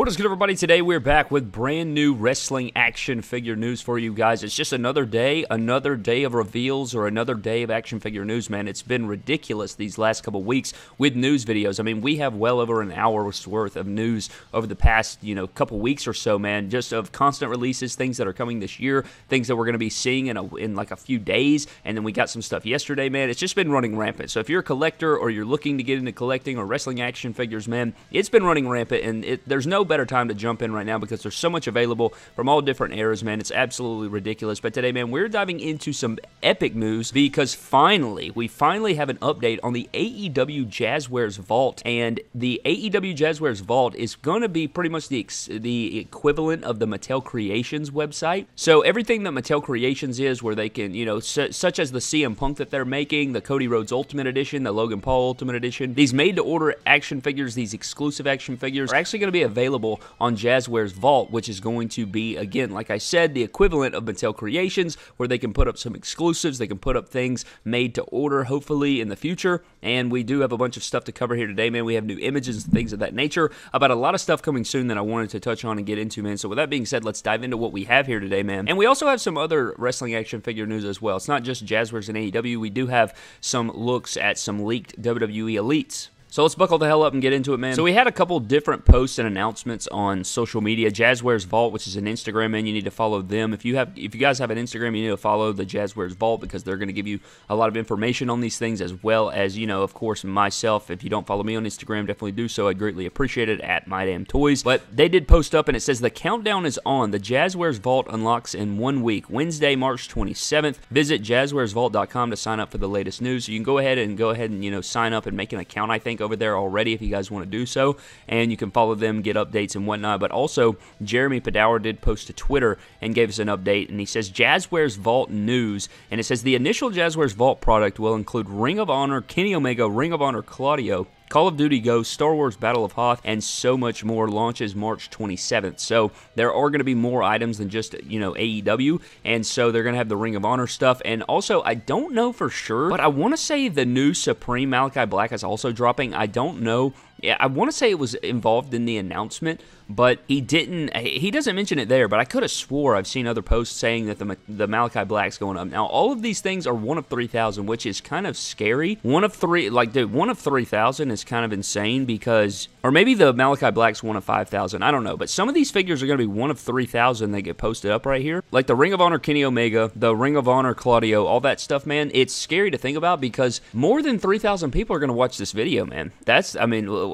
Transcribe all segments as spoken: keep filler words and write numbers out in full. What is good, everybody? Today we're back with brand new wrestling action figure news for you guys. It's just another day, another day of reveals or another day of action figure news, man. It's been ridiculous these last couple weeks with news videos. I mean, we have well over an hour's worth of news over the past, you know, couple weeks or so, man, just of constant releases, things that are coming this year, things that we're going to be seeing in, a, in like a few days, and then we got some stuff yesterday, man. It's just been running rampant. So if you're a collector or you're looking to get into collecting or wrestling action figures, man, it's been running rampant, and it, there's no better time to jump in right now because there's so much available from all different eras, man. It's absolutely ridiculous. But today, man, we're diving into some epic moves because finally, we finally have an update on the A E W Jazwares Vault, and the A E W Jazwares Vault is going to be pretty much the, ex the equivalent of the Mattel Creations website. So everything that Mattel Creations is, where they can, you know, su such as the C M Punk that they're making, the Cody Rhodes Ultimate Edition, the Logan Paul Ultimate Edition, these made-to-order action figures, these exclusive action figures are actually going to be available on Jazwares Vault, which is going to be, again, like I said, the equivalent of Mattel Creations, where they can put up some exclusives, they can put up things made to order, hopefully, in the future. And we do have a bunch of stuff to cover here today, man. We have new images and things of that nature, about a lot of stuff coming soon that I wanted to touch on and get into, man. So with that being said, let's dive into what we have here today, man. And we also have some other wrestling action figure news as well. It's not just Jazwares and A E W. We do have some looks at some leaked W W E Elites. So let's buckle the hell up and get into it, man. So we had a couple different posts and announcements on social media. Jazwares Vault, which is an Instagram, man, you need to follow them. If you have, if you guys have an Instagram, you need to follow the Jazwares Vault because they're going to give you a lot of information on these things, as well as, you know, of course, myself. If you don't follow me on Instagram, definitely do so. I'd greatly appreciate it, at My Damn Toys. But they did post up, and it says the countdown is on. The Jazwares Vault unlocks in one week, Wednesday, March twenty-seventh. Visit jazwares vault dot com to sign up for the latest news. So you can go ahead and go ahead and you know sign up and make an account, I think, over there already if you guys want to do so, and you can follow them, get updates and whatnot. But also, Jeremy Padower did post to Twitter and gave us an update, and he says Jazwares Vault news, and it says the initial Jazwares Vault product will include Ring of Honor, Kenny Omega, Ring of Honor, Claudio, Call of Duty Go, Star Wars Battle of Hoth, and so much more. Launches March twenty-seventh. So there are going to be more items than just, you know, A E W, and so they're going to have the Ring of Honor stuff. And also, I don't know for sure, but I want to say the new Supreme Malakai Black is also dropping. I don't know. Yeah, I want to say it was involved in the announcement, but he didn't. He doesn't mention it there, but I could have swore I've seen other posts saying that the, the Malakai Black's going up. Now, all of these things are one of three thousand, which is kind of scary. One of three, like, dude, one of three thousand is kind of insane because, or maybe the Malakai Black's one of five thousand. I don't know, but some of these figures are going to be one of three thousand that get posted up right here. Like the Ring of Honor Kenny Omega, the Ring of Honor Claudio, all that stuff, man. It's scary to think about because more than three thousand people are going to watch this video, man. That's, I mean,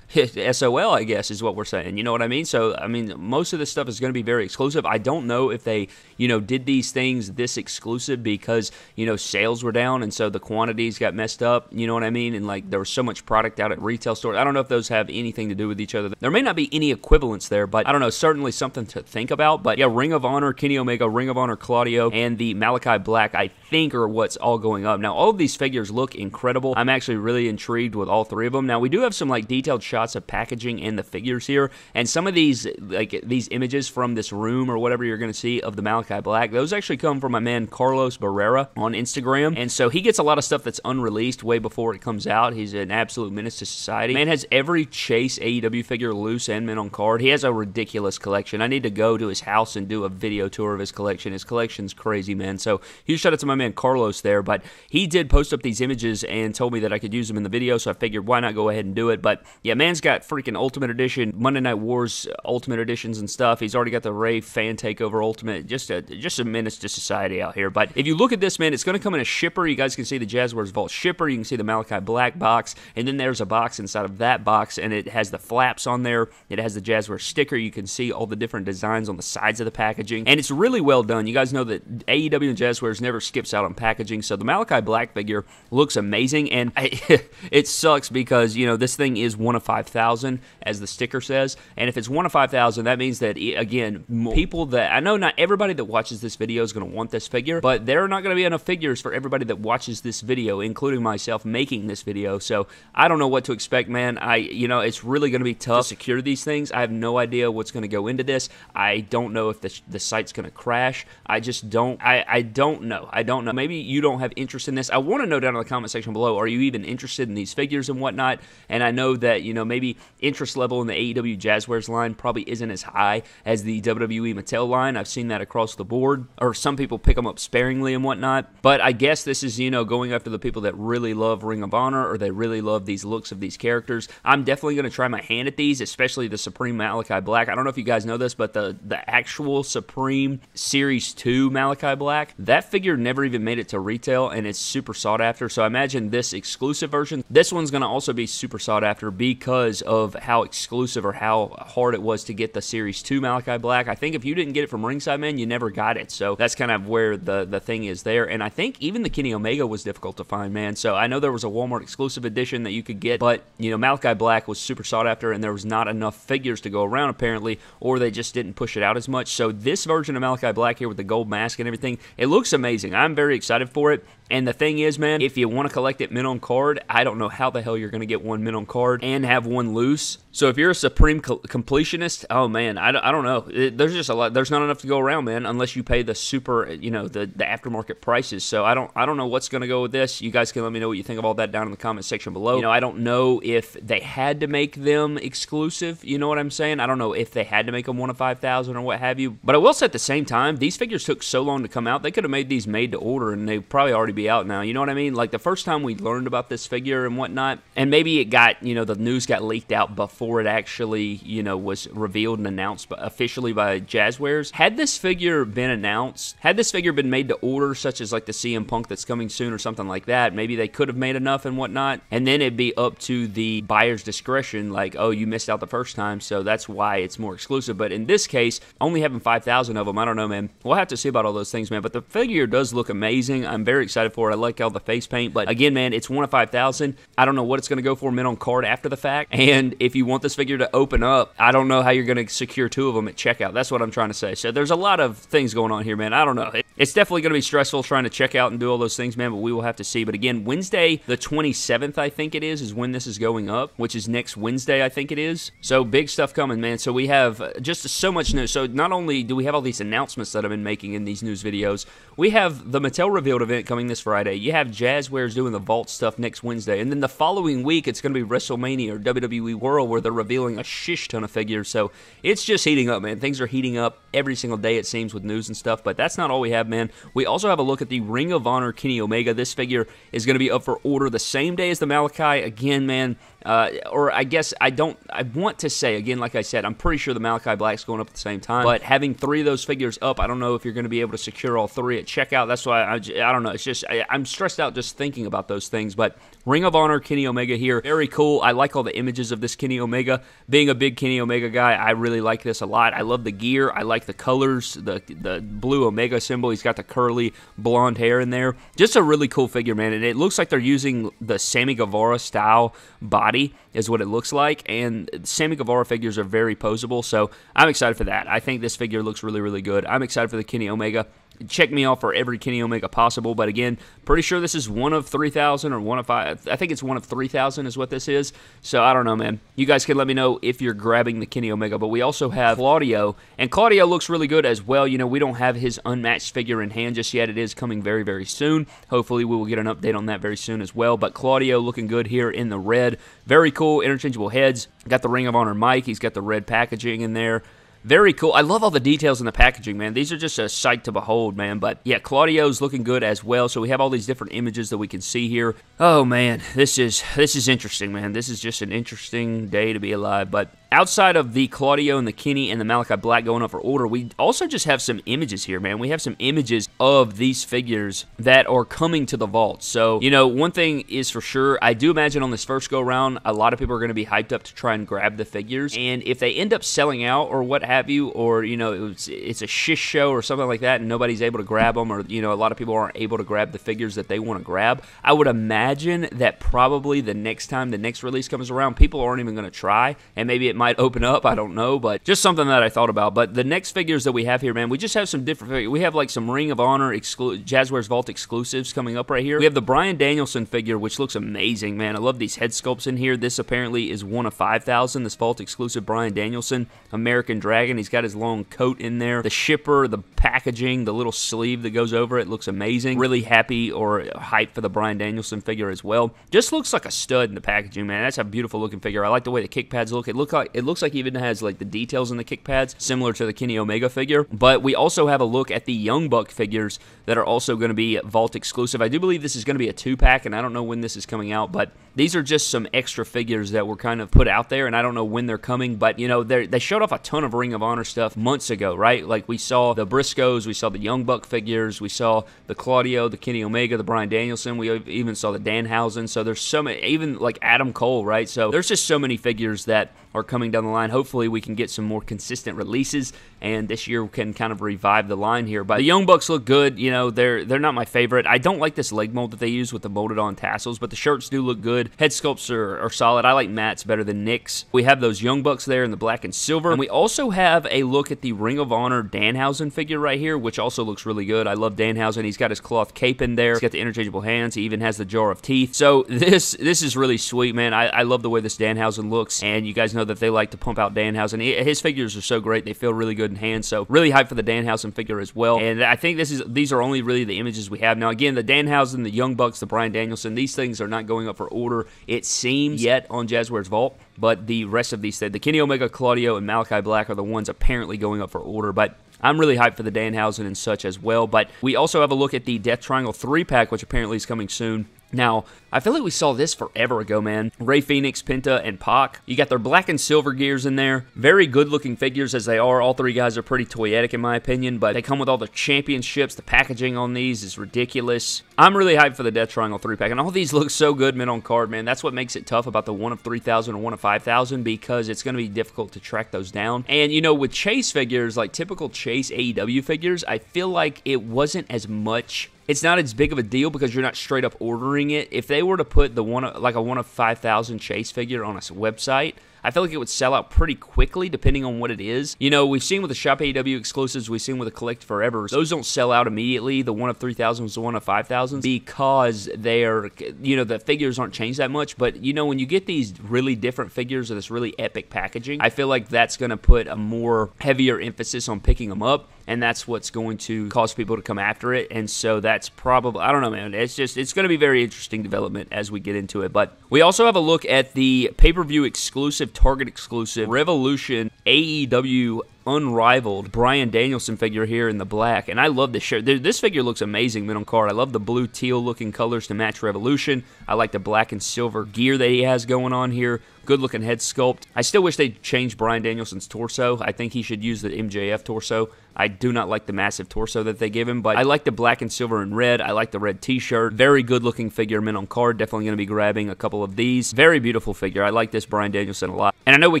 S O L, I guess, is what we're saying. You know what I mean? So, I mean, most of this stuff is going to be very exclusive. I don't know if they, you know, did these things this exclusive because, you know, sales were down, and so the quantities got messed up. You know what I mean? And, like, there was so much product out at retail stores. I don't know if those have anything to do with each other. There may not be any equivalence there, but I don't know. Certainly something to think about. But, yeah, Ring of Honor, Kenny Omega, Ring of Honor, Claudio, and the Malakai Black, I think, are what's all going up. Now, all of these figures look incredible. I'm actually really intrigued with all three of them. Now, we do have some, like, detailed shots of packaging and the figures here, and some of these, like these images from this room or whatever you're going to see of the Malakai Black, those actually come from my man Carlos Barrera on Instagram, and so he gets a lot of stuff that's unreleased way before it comes out. He's an absolute menace to society. Man has every Chase A E W figure loose and mint on card. He has a ridiculous collection. I need to go to his house and do a video tour of his collection. His collection's crazy, man. So huge shout out to my man Carlos there, but he did post up these images and told me that I could use them in the video, so I figured why not go ahead and do it. But yeah, man, man's got freaking Ultimate Edition, Monday Night Wars Ultimate Editions and stuff. He's already got the Ray Fan Takeover Ultimate. Just a, just a menace to society out here. But if you look at this, man, it's going to come in a shipper. You guys can see the Jazwares Vault shipper. You can see the Malakai Black box. And then there's a box inside of that box, and it has the flaps on there. It has the Jazwares sticker. You can see all the different designs on the sides of the packaging. And it's really well done. You guys know that A E W and Jazwares never skips out on packaging. So the Malakai Black figure looks amazing. And I, it sucks because, you know, this thing is one of five five thousand, as the sticker says, and if it's one of five thousand, that means that, again, people that, I know not everybody that watches this video is going to want this figure, but there are not going to be enough figures for everybody that watches this video, including myself making this video, so I don't know what to expect, man. I, you know, it's really going to be tough to secure these things. I have no idea what's going to go into this. I don't know if the, the site's going to crash. I just don't, I, I don't know. I don't know. Maybe you don't have interest in this. I want to know down in the comment section below, are you even interested in these figures and whatnot? And I know that, you know, maybe interest level in the A E W Jazwares line probably isn't as high as the W W E Mattel line. I've seen that across the board, or some people pick them up sparingly and whatnot. But I guess this is, you know, going after the people that really love Ring of Honor, or they really love these looks of these characters. I'm definitely going to try my hand at these, especially the Supreme Malakai Black. I don't know if you guys know this, but the, the actual Supreme Series two Malakai Black, that figure never even made it to retail, and it's super sought after. So I imagine this exclusive version, this one's going to also be super sought after because of how exclusive or how hard it was to get the Series two Malakai Black. I think if you didn't get it from Ringside Man, you never got it. So that's kind of where the, the thing is there. And I think even the Kenny Omega was difficult to find, man. So I know there was a Walmart exclusive edition that you could get, but, you know, Malakai Black was super sought after, and there was not enough figures to go around, apparently, or they just didn't push it out as much. So this version of Malakai Black here with the gold mask and everything, it looks amazing. I'm very excited for it. And the thing is, man, if you want to collect it mint on card, I don't know how the hell you're going to get one mint on card and have one loose. So if you're a Supreme co completionist, oh, man, I, I don't know. It, there's just a lot. There's not enough to go around, man, unless you pay the super, you know, the, the aftermarket prices. So I don't I don't know what's going to go with this. You guys can let me know what you think of all that down in the comment section below. You know, I don't know if they had to make them exclusive. You know what I'm saying? I don't know if they had to make them one of five thousand or what have you. But I will say at the same time, these figures took so long to come out. They could have made these made to order, and they probably already be out now. You know what I mean? Like, the first time we learned about this figure and whatnot, and maybe it got, you know, the news got leaked out before it actually, you know, was revealed and announced officially by Jazwares. Had this figure been announced, had this figure been made to order, such as like the C M Punk that's coming soon or something like that, maybe they could have made enough and whatnot, and then it'd be up to the buyer's discretion, like, oh, you missed out the first time, so that's why it's more exclusive. But in this case, only having five thousand of them, I don't know, man. We'll have to see about all those things, man, but the figure does look amazing. I'm very excited for it. I like all the face paint, but again, man, it's one of five thousand. I don't know what it's going to go for mint on card after the fact, and if you want this figure to open up, I don't know how you're going to secure two of them at checkout. That's what I'm trying to say. So there's a lot of things going on here, man. I don't know. It's definitely going to be stressful trying to check out and do all those things, man, but we will have to see. But again, Wednesday the twenty-seventh, I think it is, is when this is going up, which is next Wednesday, I think it is. So big stuff coming, man. So we have just so much news. So not only do we have all these announcements that I've been making in these news videos, we have the Mattel Revealed event coming this Friday. You have Jazwares doing the vault stuff next Wednesday, and then the following week it's going to be WrestleMania or W W E World, where they're revealing a shish ton of figures. So it's just heating up, man. Things are heating up every single day, it seems, with news and stuff. But that's not all we have, man. We also have a look at the Ring of Honor Kenny Omega. This figure is going to be up for order the same day as the Malakai. Again, man, uh, or I guess I don't, I want to say, again, like I said, I'm pretty sure the Malakai Black's going up at the same time, but having three of those figures up, I don't know if you're going to be able to secure all three at checkout. That's why, I, I don't know, it's just, I, I'm stressed out just thinking about those things. But Ring of Honor Kenny Omega here, very cool. I like all the images of this Kenny Omega. Being a big Kenny Omega guy, I really like this a lot. I love the gear. I like the colors, the the blue Omega symbol. He's got the curly blonde hair in there. Just a really cool figure, man. And it looks like they're using the Sammy Guevara style body is what it looks like. And Sammy Guevara figures are very posable, so I'm excited for that. I think this figure looks really, really good. I'm excited for the Kenny Omega. Check me off for every Kenny Omega possible, but again, pretty sure this is one of three thousand or one of five. I think it's one of three thousand is what this is, so I don't know, man. You guys can let me know if you're grabbing the Kenny Omega, but we also have Claudio, and Claudio looks really good as well. You know, we don't have his unmatched figure in hand just yet. It is coming very, very soon. Hopefully, we will get an update on that very soon as well, but Claudio looking good here in the red. Very cool, interchangeable heads. Got the Ring of Honor mic. He's got the red packaging in there. Very cool. I love all the details in the packaging, man. These are just a sight to behold, man. But yeah, Claudio's looking good as well. So we have all these different images that we can see here. Oh man, this is this is interesting, man. This is just an interesting day to be alive. But outside of the Claudio and the Kenny and the Malakai Black going up for order, we also just have some images here, man. We have some images of these figures that are coming to the vault. So, you know, one thing is for sure, I do imagine on this first go-around, a lot of people are going to be hyped up to try and grab the figures. And if they end up selling out or what have you, or, you know, it's, it's a shish show or something like that, and nobody's able to grab them, or, you know, a lot of people aren't able to grab the figures that they want to grab, I would imagine that probably the next time the next release comes around, people aren't even going to try, and maybe it might might open up. I don't know, but just something that I thought about. But the next figures that we have here, man, we just have some different figures. We have like some Ring of Honor exclu Jazwares Vault exclusives coming up right here. We have the Bryan Danielson figure, which looks amazing, man. I love these head sculpts in here. This apparently is one of five thousand. This Vault exclusive Bryan Danielson, American Dragon. He's got his long coat in there. The shipper, the packaging, the little sleeve that goes over it looks amazing. Really happy or hyped for the Bryan Danielson figure as well. Just looks like a stud in the packaging, man. That's a beautiful looking figure. I like the way the kick pads look. It look like it looks like he even has like the details in the kick pads, similar to the Kenny Omega figure. But we also have a look at the Young Buck figures that are also going to be Vault exclusive. I do believe this is going to be a two-pack, and I don't know when this is coming out, but these are just some extra figures that were kind of put out there, and I don't know when they're coming, but you know, they showed off a ton of Ring of Honor stuff months ago, right? Like we saw the Briscoes, we saw the Young Buck figures, we saw the Claudio, the Kenny Omega, the Bryan Danielson, we even saw the Danhausen. So there's so many, even like Adam Cole, right? So there's just so many figures that are coming down the line. Hopefully we can get some more consistent releases, and this year can kind of revive the line here. But the Young Bucks look good. You know, they're they're not my favorite. I don't like this leg mold that they use with the molded on tassels, but the shirts do look good. Head sculpts are, are solid. I like Matt's better than Nick's. We have those Young Bucks there in the black and silver, and we also have a look at the Ring of Honor Danhausen figure right here, which also looks really good. I love Danhausen. He's got his cloth cape in there. He's got the interchangeable hands. He even has the jar of teeth. So this this is really sweet, man. I, I love the way this Danhausen looks, and you guys know that they like to pump out Danhausen. He, his figures are so great. They feel really good in hands, so really hyped for the Danhausen figure as well. And I think this is these are only really the images we have. Now, again, the Danhausen, the Young Bucks, the Bryan Danielson, these things are not going up for order, it seems, yet on Jazwares Vault. But the rest of these, the Kenny Omega, Claudio, and Malakai Black are the ones apparently going up for order. But I'm really hyped for the Danhausen and such as well. But we also have a look at the Death Triangle three-pack, which apparently is coming soon. Now, I feel like we saw this forever ago, man. Rey Fenix, Penta, and Pac. You got their black and silver gears in there. Very good-looking figures as they are. All three guys are pretty toyetic in my opinion, but they come with all the championships. The packaging on these is ridiculous. I'm really hyped for the Death Triangle three-pack, and all these look so good, men on card, man. That's what makes it tough about the one of three thousand or one of five thousand, because it's going to be difficult to track those down. And, you know, with Chase figures, like typical Chase A E W figures, I feel like it wasn't as much... It's not as big of a deal because you're not straight up ordering it. If they were to put the one like a one of five thousand Chase figure on a website, I feel like it would sell out pretty quickly depending on what it is. You know, we've seen with the Shop A E W exclusives, we've seen with the Collect Forevers, those don't sell out immediately. The one of three thousands, the one of five thousands, because they're, you know, the figures aren't changed that much. But, you know, when you get these really different figures or this really epic packaging, I feel like that's going to put a more heavier emphasis on picking them up, and that's what's going to cause people to come after it. And so that's probably, I don't know, man. It's just, it's going to be very interesting development as we get into it. But we also have a look at the pay-per-view exclusive, Target exclusive, Revolution, A E W Unrivaled Bryan Danielson figure here in the black, and I love this shirt. This figure looks amazing, men on card. I love the blue teal looking colors to match Revolution. I like the black and silver gear that he has going on here. Good looking head sculpt. I still wish they changed Bryan Danielson's torso. I think he should use the M J F torso. I do not like the massive torso that they give him, but I like the black and silver and red. I like the red t-shirt. Very good looking figure, men on card. Definitely going to be grabbing a couple of these. Very beautiful figure. I like this Bryan Danielson a lot. And I know we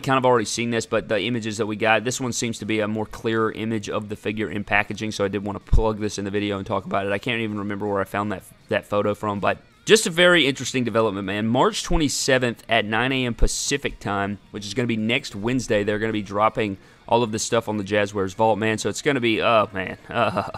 kind of already seen this, but the images that we got, this one seems to be a more clearer image of the figure in packaging, so I did want to plug this in the video and talk about it. I can't even remember where I found that that photo from, but just a very interesting development, man. March twenty-seventh at nine A M Pacific time, which is going to be next Wednesday. They're going to be dropping all of this stuff on the Jazwares Vault, man. So it's going to be, oh, man. Uh,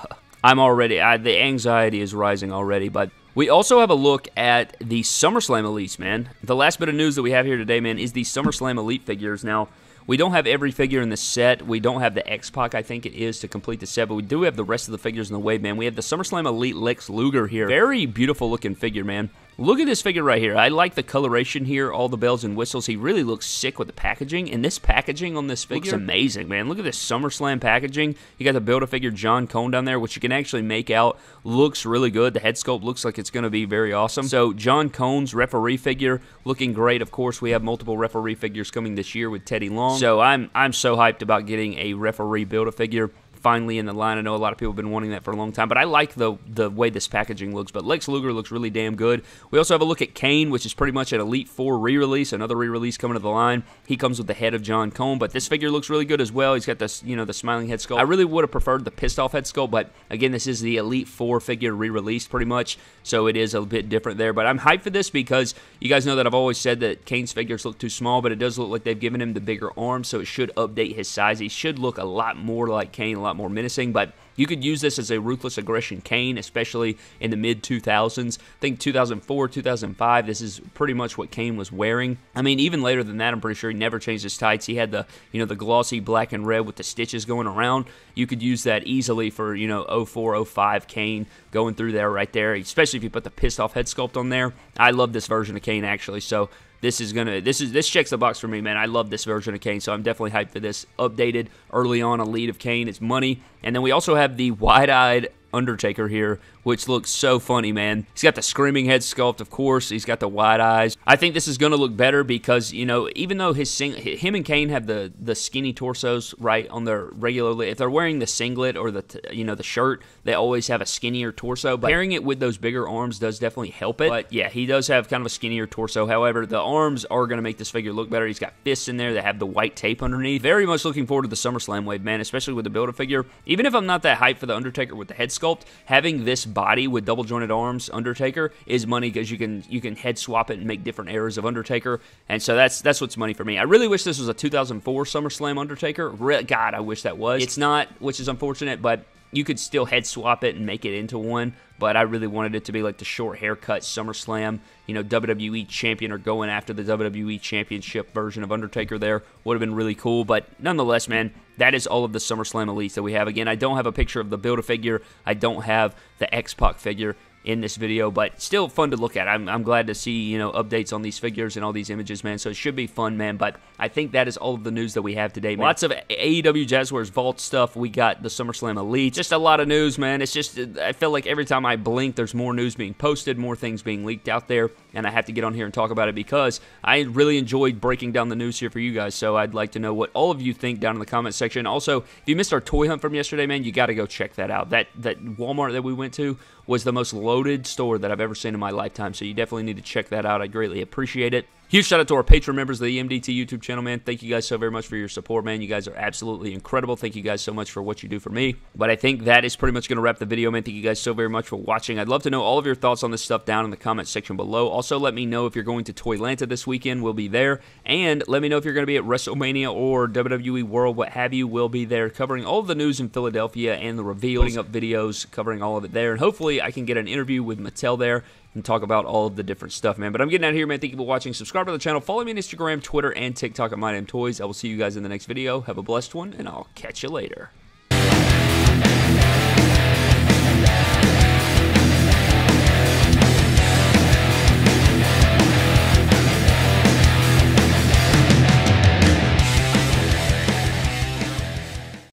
I'm already, I, the anxiety is rising already, but we also have a look at the SummerSlam Elites, man. The last bit of news that we have here today, man, is the SummerSlam Elite figures. Now, we don't have every figure in the set. We don't have the X-Pac, I think it is, to complete the set, but we do have the rest of the figures in the way, man. We have the SummerSlam Elite Lex Luger here. Very beautiful looking figure, man. Look at this figure right here. I like the coloration here, all the bells and whistles. He really looks sick with the packaging, and this packaging on this figure looks amazing, man. Look at this SummerSlam packaging. You got the Build-A-Figure John Cone down there, which you can actually make out. Looks really good. The head sculpt looks like it's going to be very awesome. So John Cone's referee figure looking great. Of course, we have multiple referee figures coming this year with Teddy Long. So I'm I'm so hyped about getting a referee Build-A-Figure finally in the line. I know a lot of people have been wanting that for a long time, but I like the the way this packaging looks. But Lex Luger looks really damn good. We also have a look at Kane, which is pretty much an Elite Four re-release, another re-release coming to the line. He comes with the head of John Cone, but this figure looks really good as well. He's got this, you know, the smiling head sculpt. I really would have preferred the pissed off head sculpt, but again, this is the Elite Four figure re-released pretty much, so it is a bit different there. But I'm hyped for this because you guys know that I've always said that Kane's figures look too small, but it does look like they've given him the bigger arm, so it should update his size. He should look a lot more like Kane, a lot more menacing, but you could use this as a ruthless aggression Kane, especially in the mid two thousands. I think two thousand four, two thousand five, this is pretty much what Kane was wearing. I mean, even later than that, I'm pretty sure he never changed his tights. He had the, you know, the glossy black and red with the stitches going around. You could use that easily for, you know, oh four, oh five Kane going through there right there, especially if you put the pissed off head sculpt on there. I love this version of Kane, actually, so This is gonna. This is this checks the box for me, man. I love this version of Kane, so I'm definitely hyped for this updated early on Elite of Kane. It's money, and then we also have the wide-eyed Undertaker here, which looks so funny, man. He's got the screaming head sculpt, of course. He's got the wide eyes. I think this is going to look better because, you know, even though his sing him and Kane have the the skinny torsos, right, on their regularly, if they're wearing the singlet or the t you know the shirt, they always have a skinnier torso. But pairing it with those bigger arms does definitely help it. But yeah, he does have kind of a skinnier torso. However, the arms are going to make this figure look better. He's got fists in there that have the white tape underneath. Very much looking forward to the SummerSlam wave, man, especially with the Build-A-Figure. Even if I'm not that hyped for the Undertaker with the head sculpt, having this body with double jointed arms Undertaker is money because you can you can head swap it and make different eras of Undertaker, and so that's that's what's money for me. I really wish this was a two thousand four SummerSlam Undertaker. Re God, I wish that was. It's not, which is unfortunate, but you could still head swap it and make it into one, but I really wanted it to be like the short haircut SummerSlam, you know, W W E champion or going after the W W E championship version of Undertaker there. Would have been really cool, but nonetheless, man, that is all of the SummerSlam Elites that we have. Again, I don't have a picture of the Build-A-Figure. I don't have the X-Pac figure in this video, but still fun to look at. I'm, I'm glad to see, you know, updates on these figures and all these images, man, so it should be fun, man. But I think that is all of the news that we have today, man. Lots of A E W Jazwares Vault stuff. We got the SummerSlam Elite. Just a lot of news, man. It's just, I feel like every time I blink, there's more news being posted, more things being leaked out there, and I have to get on here and talk about it because I really enjoyed breaking down the news here for you guys, so I'd like to know what all of you think down in the comment section. Also, if you missed our toy hunt from yesterday, man, you got to go check that out. That, that Walmart that we went to was the most loaded store that I've ever seen in my lifetime, so you definitely need to check that out. I greatly appreciate it. Huge shout out to our Patreon members of the E M D T YouTube channel, man. Thank you guys so very much for your support, man. You guys are absolutely incredible. Thank you guys so much for what you do for me. But I think that is pretty much going to wrap the video, man. Thank you guys so very much for watching. I'd love to know all of your thoughts on this stuff down in the comment section below. Also, let me know if you're going to Toylanta this weekend. We'll be there. And let me know if you're going to be at WrestleMania or W W E World, what have you. We'll be there covering all of the news in Philadelphia and the reveal, putting up videos, covering all of it there. And hopefully I can get an interview with Mattel there and talk about all of the different stuff, man. But I'm getting out of here, man. Thank you for watching. Subscribe to the channel. Follow me on Instagram, Twitter, and TikTok at My Damn Toys. I will see you guys in the next video. Have a blessed one, and I'll catch you later.